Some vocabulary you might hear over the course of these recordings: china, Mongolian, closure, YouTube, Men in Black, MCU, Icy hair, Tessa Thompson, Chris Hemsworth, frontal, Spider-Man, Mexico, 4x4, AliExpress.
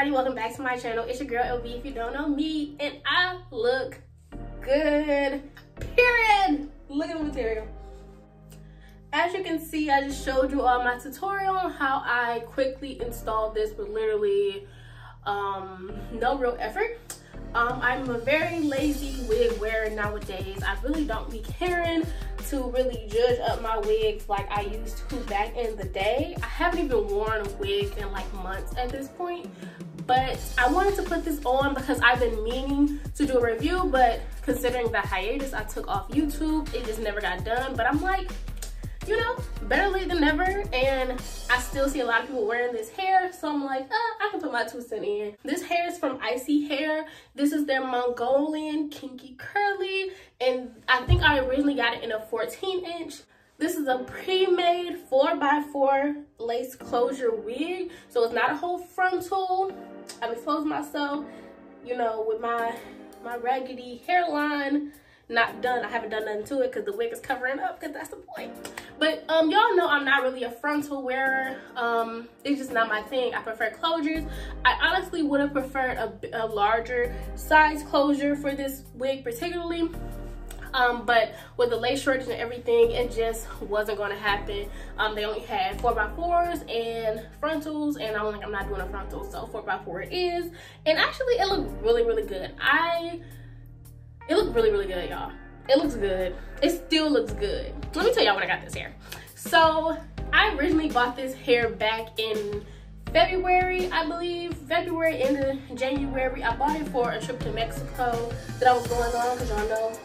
everybody, welcome back to my channel. It's your girl LB if you don't know me, and I look good, period. Look at the material. As you can see, I just showed you all my tutorial on how I quickly installed this with literally no real effort. I'm a very lazy wig wearer nowadays. I really don't be caring to really judge up my wigs like I used to back in the day. I haven't even worn a wig in like months at this point, but I wanted to put this on because I've been meaning to do a review, but considering the hiatus I took off YouTube, it just never got done. But I'm like, you know, better late than never, and I still see a lot of people wearing this hair, so I'm like, I can put my 2 cents in. This hair is from Icy Hair. This is their Mongolian Kinky Curly, and I think I originally got it in a 14-inch. This is a pre-made 4x4 lace closure wig, so it's not a whole frontal. I've exposed myself, you know, with my raggedy hairline. Not done. I haven't done nothing to it because the wig is covering up, because that's the point. But y'all know I'm not really a frontal wearer. It's just not my thing. I prefer closures. I honestly would have preferred a larger size closure for this wig particularly, but with the lace shortage and everything, it just wasn't going to happen. They only had 4x4s and frontals, and I'm not doing a frontal, so 4x4 it is. And actually it looked really, really good. It looked really, really good, y'all. It looks good. It still looks good. Let me tell y'all when I got this hair. So I originally bought this hair back in February, I believe. February into January. I bought it for a trip to Mexico that I was going on, because y'all know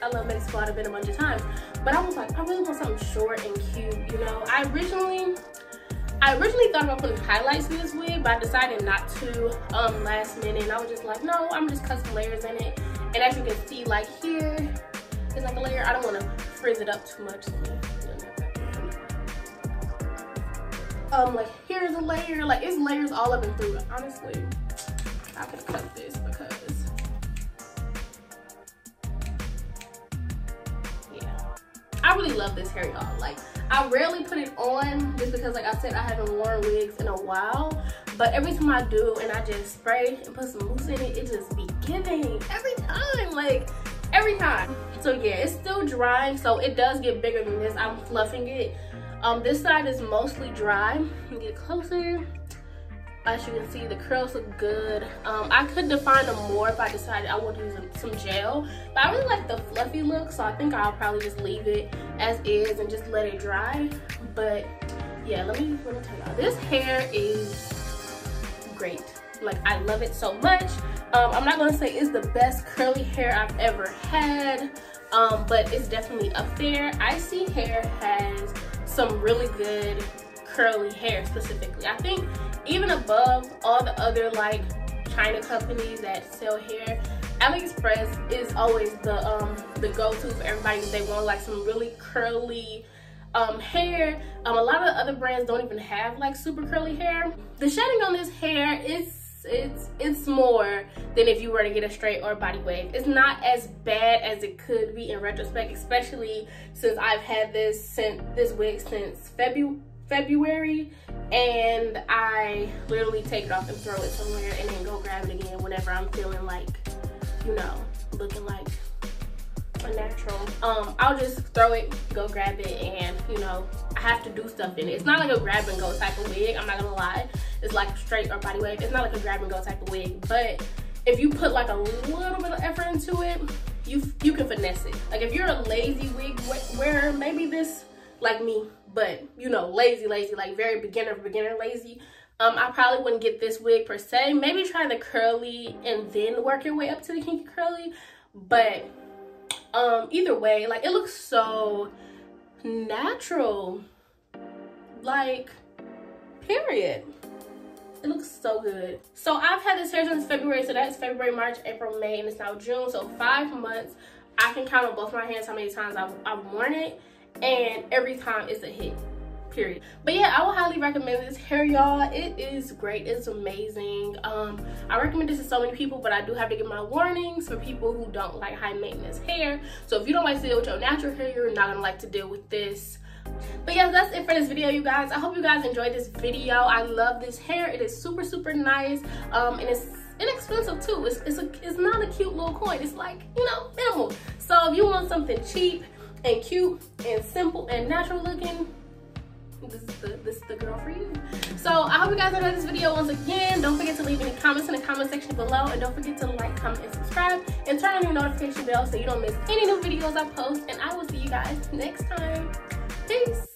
I love Mexico. I've been a bunch of times. But I was like, I really want something short and cute, you know. I originally thought about putting highlights in this wig, but I decided not to last minute. And I was just like, no, I'm just cut some layers in it. And as you can see, like here, it's like a layer. I don't want to frizz it up too much. Like here's a layer. Like it's layers all up and through. Honestly, I could cut this because, yeah, I really love this hair, y'all. Like I rarely put it on just because, like I said, I haven't worn wigs in a while. But every time I do and I just spray and put some mousse in it, it just be giving every time, like every time. So yeah, it's still drying, so it does get bigger than this. I'm fluffing it. This side is mostly dry. You get closer. As you can see, the curls look good. I could define them more if I decided I wanted to use some gel, but I really like the fluffy look, so I think I'll probably just leave it as is and just let it dry. But yeah, let me tell y'all, this hair is great. Like I love it so much. I'm not gonna say it's the best curly hair I've ever had, but it's definitely up there. Icy Hair has some really good curly hair specifically. I think even above all the other like China companies that sell hair, AliExpress is always the go-to for everybody if they want like some really curly hair. A lot of the other brands don't even have like super curly hair. The shedding on this hair it's more than if you were to get a straight or body wave. It's not as bad as it could be in retrospect, especially since I've had this wig since February, and I literally take it off and throw it somewhere and then go grab it again whenever I'm feeling like, you know, looking like a natural. I'll just throw it, go grab it, and you know, I have to do stuff in it. It's not like a grab and go type of wig, I'm not gonna lie. It's like straight or body wave. It's not like a grab and go type of wig, but if you put like a little bit of effort into it, you can finesse it. Like if you're a lazy wig wearer, maybe this like me, but you know, lazy, like very beginner lazy, I probably wouldn't get this wig per se. Maybe try the curly and then work your way up to the kinky curly, but either way, like it looks so natural, like period. It looks so good. So I've had this hair since February, so that's February, March, April, May, and it's now June, so 5 months. I can count on both my hands how many times I've worn it, and every time it's a hit, period. But yeah, I would highly recommend this hair, y'all. It is great, it's amazing. I recommend this to so many people, but I do have to give my warnings for people who don't like high maintenance hair. So if you don't like to deal with your natural hair, you're not gonna like to deal with this. But yeah, that's it for this video, you guys. I hope you guys enjoyed this video. I love this hair. It is super, super nice. And it's inexpensive too. It's not a cute little coin. It's like, you know, minimal. So if you want something cheap and cute and simple and natural looking, this is the girl for you. So I hope you guys enjoyed this video once again. Don't forget to leave any comments in the comment section below, and don't forget to like, comment, and subscribe, and turn on your notification bell so you don't miss any new videos I post. And I will see you guys next time. Peace.